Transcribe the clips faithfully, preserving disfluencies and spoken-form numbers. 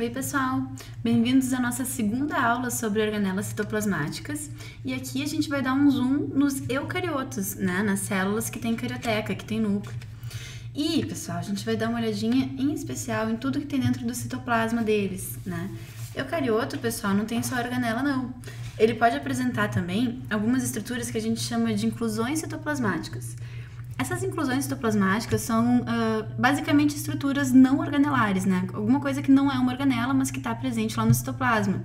Oi pessoal, bem-vindos à nossa segunda aula sobre organelas citoplasmáticas, e aqui a gente vai dar um zoom nos eucariotos, né, nas células que tem carioteca, que tem núcleo. E pessoal, a gente vai dar uma olhadinha em especial em tudo que tem dentro do citoplasma deles, né. Eucarioto, pessoal, não tem só organela não, ele pode apresentar também algumas estruturas que a gente chama de inclusões citoplasmáticas. Essas inclusões citoplasmáticas são uh, basicamente estruturas não organelares, né? Alguma coisa que não é uma organela, mas que está presente lá no citoplasma.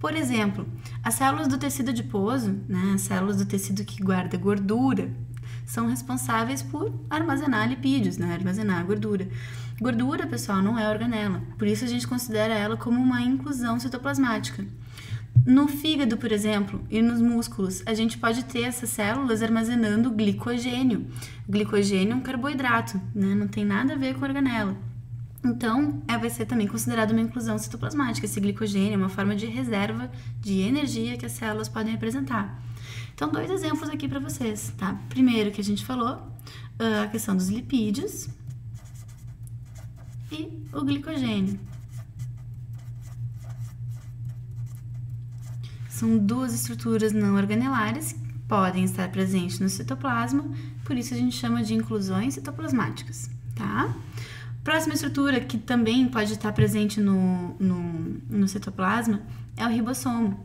Por exemplo, as células do tecido adiposo, né? As células do tecido que guarda gordura, são responsáveis por armazenar lipídios, né? Armazenar a gordura. Gordura, pessoal, não é organela, por isso a gente considera ela como uma inclusão citoplasmática. No fígado, por exemplo, e nos músculos, a gente pode ter essas células armazenando glicogênio. Glicogênio é um carboidrato, né? Não tem nada a ver com organela. Então, vai ser também considerado uma inclusão citoplasmática. Esse glicogênio é uma forma de reserva de energia que as células podem representar. Então, dois exemplos aqui para vocês, tá? Primeiro que a gente falou, a questão dos lipídios e o glicogênio. São duas estruturas não organelares que podem estar presentes no citoplasma, por isso a gente chama de inclusões citoplasmáticas, tá? Próxima estrutura que também pode estar presente no, no, no citoplasma é o ribossomo.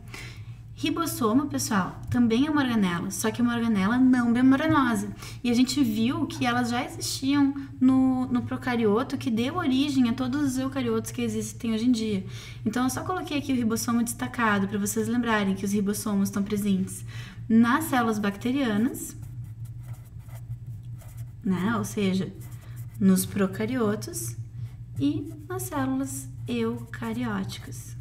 Ribossomo, pessoal, também é uma organela, só que é uma organela não membranosa. E a gente viu que elas já existiam no, no procarioto, que deu origem a todos os eucariotos que existem hoje em dia. Então, eu só coloquei aqui o ribossomo destacado para vocês lembrarem que os ribossomos estão presentes nas células bacterianas, né? Ou seja, nos procariotos e nas células eucarióticas.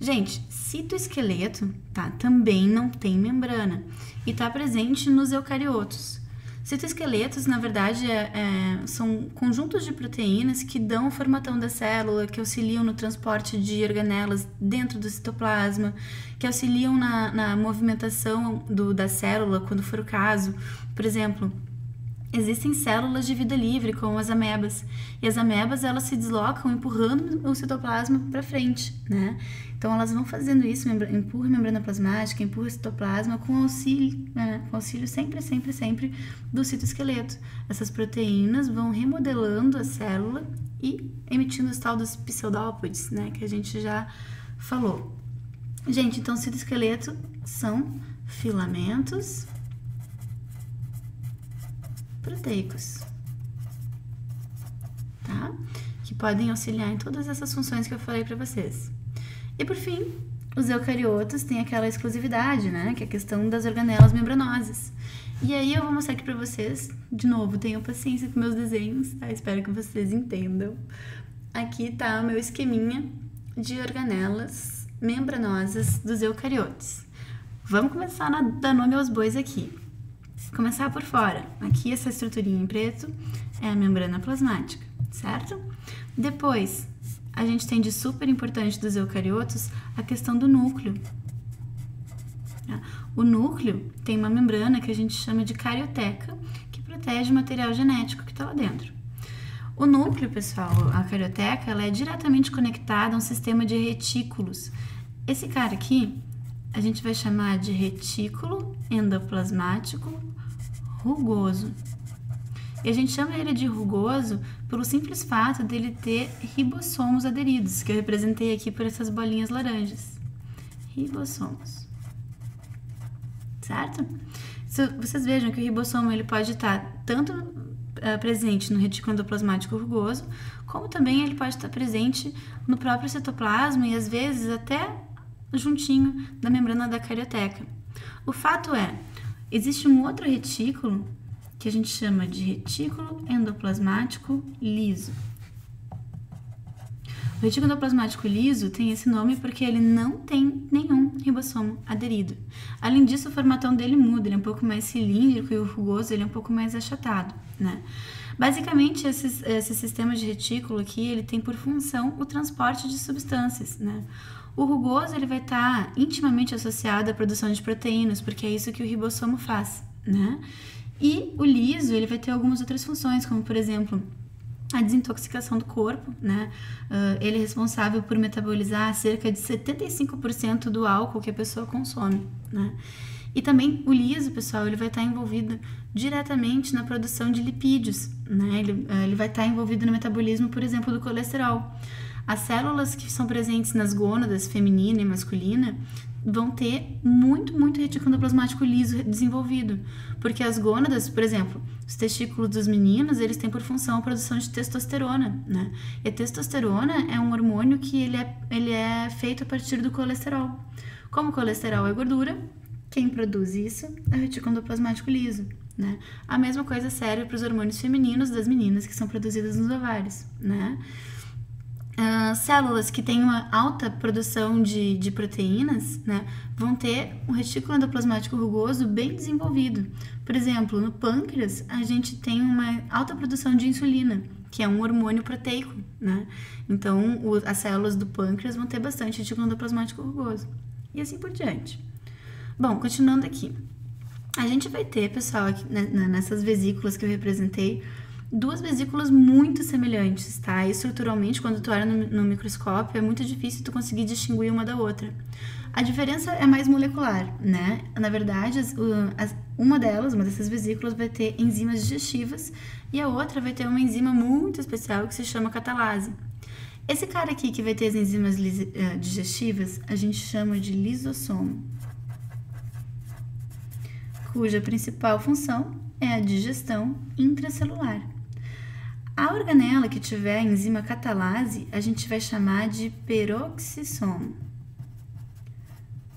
Gente, citoesqueleto, tá, também não tem membrana e tá presente nos eucariotos. Citoesqueletos, na verdade, é, é, são conjuntos de proteínas que dão o formatão da célula, que auxiliam no transporte de organelas dentro do citoplasma, que auxiliam na, na movimentação do, da célula, quando for o caso. Por exemplo, existem células de vida livre, como as amebas, e as amebas elas se deslocam empurrando o citoplasma para frente, né? Então elas vão fazendo isso, empurra a membrana plasmática, empurra o citoplasma com auxílio, né? Com auxílio sempre, sempre, sempre do citoesqueleto. Essas proteínas vão remodelando a célula e emitindo os tal dos pseudópodes, né? Que a gente já falou. Gente, então citoesqueleto são filamentos proteicos, tá? Que podem auxiliar em todas essas funções que eu falei para vocês. E por fim, os eucariotos têm aquela exclusividade, né? Que é a questão das organelas membranosas. E aí eu vou mostrar aqui para vocês, de novo, tenham paciência com meus desenhos, tá? Espero que vocês entendam. Aqui tá o meu esqueminha de organelas membranosas dos eucariotos. Vamos começar a dar nome aos bois aqui. Começar por fora. Aqui essa estruturinha em preto é a membrana plasmática, certo? Depois, a gente tem de super importante dos eucariotos a questão do núcleo. O núcleo tem uma membrana que a gente chama de carioteca, que protege o material genético que está lá dentro. O núcleo, pessoal, a carioteca, ela é diretamente conectada a um sistema de retículos. Esse cara aqui, a gente vai chamar de retículo endoplasmático rugoso. E a gente chama ele de rugoso pelo simples fato dele ter ribossomos aderidos, que eu representei aqui por essas bolinhas laranjas. Ribossomos. Certo? Vocês vejam que o ribossomo ele pode estar tanto uh, presente no retículo endoplasmático rugoso, como também ele pode estar presente no próprio citoplasma e às vezes até juntinho da membrana da carioteca. O fato é, existe um outro retículo que a gente chama de retículo endoplasmático liso. O retículo endoplasmático liso tem esse nome porque ele não tem nenhum ribossomo aderido. Além disso, o formatão dele muda, ele é um pouco mais cilíndrico e o rugoso ele é um pouco mais achatado, né? Basicamente, esse, esse sistema de retículo aqui, ele tem por função o transporte de substâncias, né? O rugoso ele vai estar intimamente associado à produção de proteínas, porque é isso que o ribossomo faz, né? E o liso, ele vai ter algumas outras funções, como por exemplo, a desintoxicação do corpo, né? Uh, ele é responsável por metabolizar cerca de setenta e cinco por cento do álcool que a pessoa consome, né? E também o liso, pessoal, ele vai estar envolvido diretamente na produção de lipídios, né? Ele, ele vai estar envolvido no metabolismo, por exemplo, do colesterol. As células que são presentes nas gônadas feminina e masculina vão ter muito, muito retículo endoplasmático liso desenvolvido, porque as gônadas, por exemplo, os testículos dos meninos, eles têm por função a produção de testosterona, né? E a testosterona é um hormônio que ele é, ele é feito a partir do colesterol. Como o colesterol é gordura, quem produz isso é o retículo endoplasmático liso, né? A mesma coisa serve para os hormônios femininos das meninas que são produzidas nos ovários, né? Uh, células que têm uma alta produção de, de proteínas, né, vão ter um retículo endoplasmático rugoso bem desenvolvido. Por exemplo, no pâncreas, a gente tem uma alta produção de insulina, que é um hormônio proteico, né? Então, o, as células do pâncreas vão ter bastante retículo endoplasmático rugoso. E assim por diante. Bom, continuando aqui. A gente vai ter, pessoal, aqui, né, nessas vesículas que eu representei, duas vesículas muito semelhantes, tá? E estruturalmente, quando tu olha no, no microscópio, é muito difícil tu conseguir distinguir uma da outra. A diferença é mais molecular, né? Na verdade, as, as, uma delas, uma dessas vesículas, vai ter enzimas digestivas e a outra vai ter uma enzima muito especial que se chama catalase. Esse cara aqui que vai ter as enzimas digestivas, a gente chama de lisossomo, cuja principal função é a digestão intracelular. A organela que tiver a enzima catalase, a gente vai chamar de peroxissomo.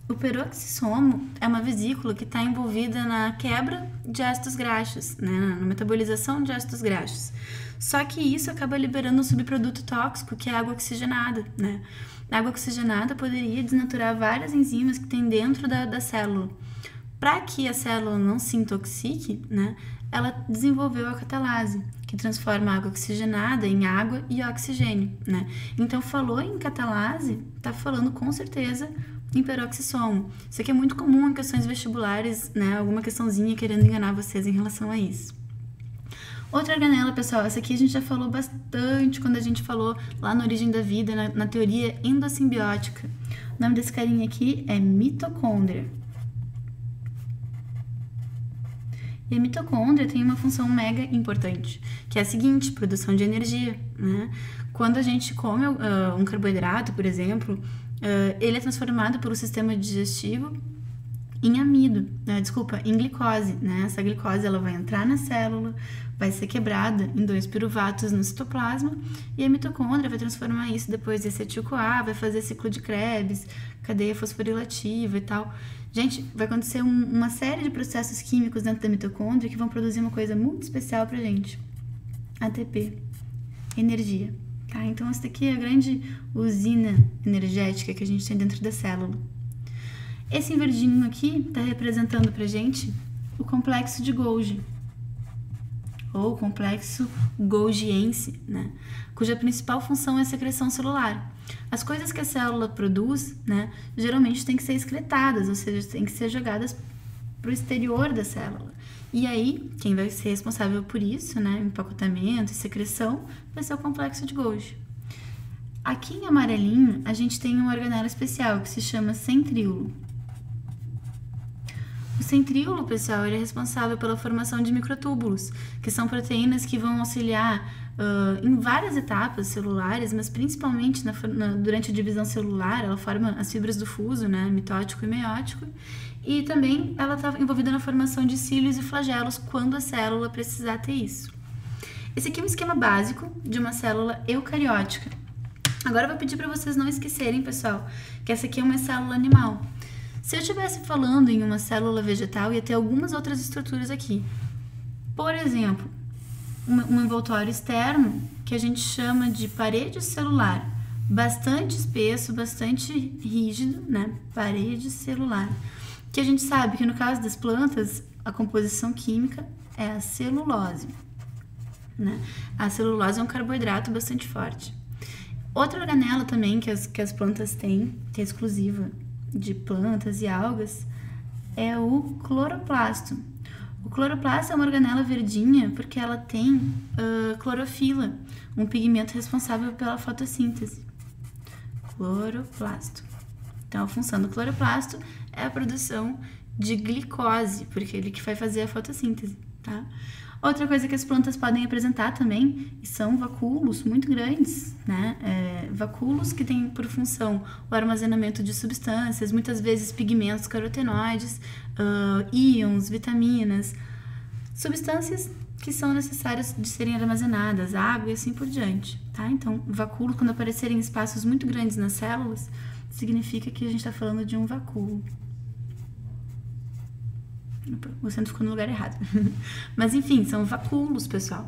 O peroxissomo é uma vesícula que está envolvida na quebra de ácidos graxos, né, na metabolização de ácidos graxos. Só que isso acaba liberando um subproduto tóxico, que é a água oxigenada, né? A água oxigenada poderia desnaturar várias enzimas que tem dentro da, da célula. Para que a célula não se intoxique, né, ela desenvolveu a catalase, que transforma a água oxigenada em água e oxigênio, né? Então, falou em catalase, tá falando com certeza em peroxissomo. Isso aqui é muito comum em questões vestibulares, né? Alguma questãozinha querendo enganar vocês em relação a isso. Outra organela, pessoal, essa aqui a gente já falou bastante quando a gente falou lá na Origem da Vida, na, na teoria endossimbiótica. O nome desse carinha aqui é mitocôndria. E a mitocôndria tem uma função mega importante, que é a seguinte: produção de energia, né? Quando a gente come uh, um carboidrato, por exemplo, uh, ele é transformado pelo sistema digestivo em amido, né? Desculpa, em glicose, né? Essa glicose ela vai entrar na célula, vai ser quebrada em dois piruvatos no citoplasma e a mitocôndria vai transformar isso depois em acetil-CoA, vai fazer ciclo de Krebs, cadeia fosforilativa e tal. Gente, vai acontecer um, uma série de processos químicos dentro da mitocôndria que vão produzir uma coisa muito especial pra gente. A T P, energia, tá? Então, essa daqui é a grande usina energética que a gente tem dentro da célula. Esse verdinho aqui tá representando pra gente o complexo de Golgi, ou complexo golgiense, né? Cuja principal função é a secreção celular. As coisas que a célula produz, né, geralmente têm que ser excretadas, ou seja, têm que ser jogadas para o exterior da célula. E aí, quem vai ser responsável por isso, né, empacotamento e secreção, vai ser o complexo de Golgi. Aqui em amarelinho, a gente tem uma organela especial que se chama centríolo. O centríolo, pessoal, ele é responsável pela formação de microtúbulos, que são proteínas que vão auxiliar uh, em várias etapas celulares, mas principalmente na, na, durante a divisão celular. Ela forma as fibras do fuso, né, mitótico e meiótico, e também ela está envolvida na formação de cílios e flagelos quando a célula precisar ter isso. Esse aqui é um esquema básico de uma célula eucariótica. Agora eu vou pedir para vocês não esquecerem, pessoal, que essa aqui é uma célula animal. Se eu estivesse falando em uma célula vegetal, ia ter algumas outras estruturas aqui. Por exemplo, um envoltório externo, que a gente chama de parede celular. Bastante espesso, bastante rígido, né? Parede celular. Que a gente sabe que no caso das plantas, a composição química é a celulose, né? A celulose é um carboidrato bastante forte. Outra organela também que as, que as plantas têm, que é exclusiva de plantas e algas, é o cloroplasto. O cloroplasto é uma organela verdinha porque ela tem uh, clorofila, um pigmento responsável pela fotossíntese. Cloroplasto. Então, a função do cloroplasto é a produção de glicose, porque ele que vai fazer a fotossíntese, tá? Outra coisa que as plantas podem apresentar também são vacúolos muito grandes, né? É, vacúolos que têm por função o armazenamento de substâncias, muitas vezes pigmentos carotenoides, uh, íons, vitaminas, substâncias que são necessárias de serem armazenadas, água e assim por diante, tá? Então, vacúolo, quando aparecerem espaços muito grandes nas células, significa que a gente está falando de um vacúolo. O centro ficou no lugar errado. Mas, enfim, são vacúolos, pessoal,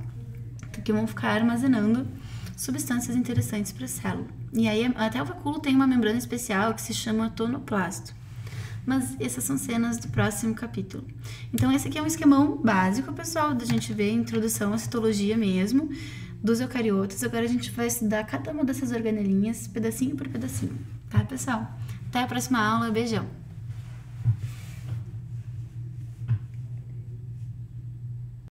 que vão ficar armazenando substâncias interessantes para a célula. E aí, até o vacúolo tem uma membrana especial que se chama tonoplasto. Mas essas são cenas do próximo capítulo. Então, esse aqui é um esquemão básico, pessoal, da gente ver a introdução à citologia mesmo, dos eucariotos. Agora a gente vai estudar cada uma dessas organelinhas, pedacinho por pedacinho, tá, pessoal? Até a próxima aula, beijão!